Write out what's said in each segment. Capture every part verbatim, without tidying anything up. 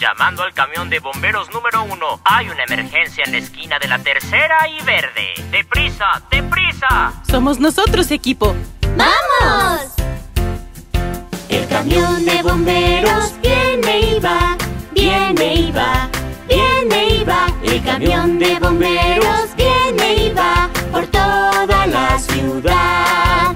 Llamando al camión de bomberos número uno. Hay una emergencia en la esquina de la tercera y verde. ¡Deprisa! ¡Deprisa! Somos nosotros, equipo. ¡Vamos! El camión de bomberos viene y va, viene y va, viene y va. El camión de bomberos viene y va por toda la ciudad.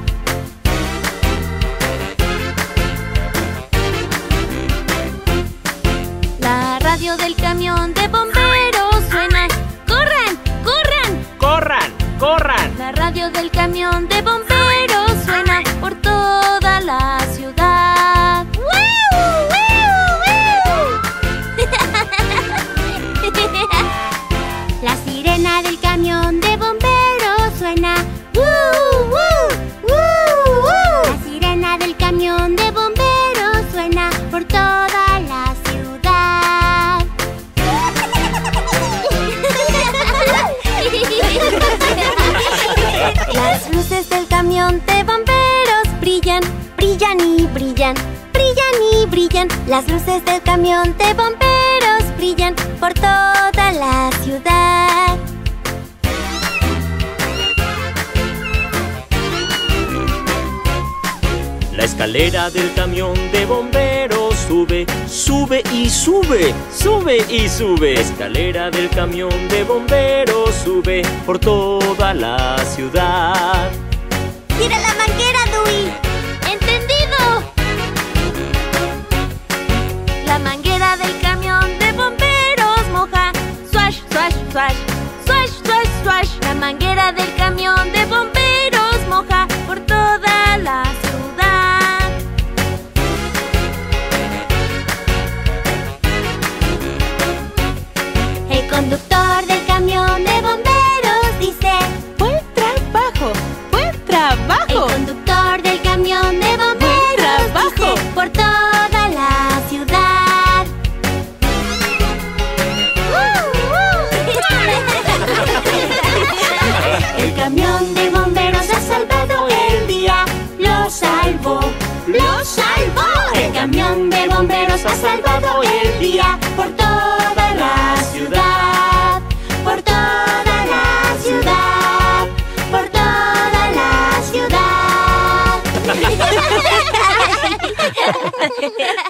La radio del camión de bomberos suena. ¡Corran! ¡Corran! ¡Corran! ¡Corran! La radio del camión de bomberos suena por toda la ciudad. ¡Woo! ¡Woo! ¡Woo! La sirena del camión de bomberos suena. ¡Woo! ¡Woo! ¡Woo! ¡Woo! La sirena del camión de bomberos suena por toda la ciudad. Las luces del camión de bomberos brillan, brillan y brillan, brillan y brillan. Las luces del camión de bomberos brillan por toda la ciudad. La escalera del camión de bomberos sube, sube y sube, sube y sube. La escalera del camión de bomberos sube por toda la ciudad. ¡Tira la manguera, Dewey! ¡Entendido! La manguera del camión de bomberos moja. ¡Swash, swash, swash! ¡Swash, swash, swash! La manguera del camión de bomberos moja por toda la ciudad. El conductor del camión de bomberos dice: ¡Buen trabajo! ¡Buen trabajo! El conductor del camión de bomberos dice: ¡Por toda la ciudad! El camión de bomberos ha salvado el día. ¡Lo salvó! ¡Lo salvó! El camión de bomberos ha salvado el día por toda la ciudad.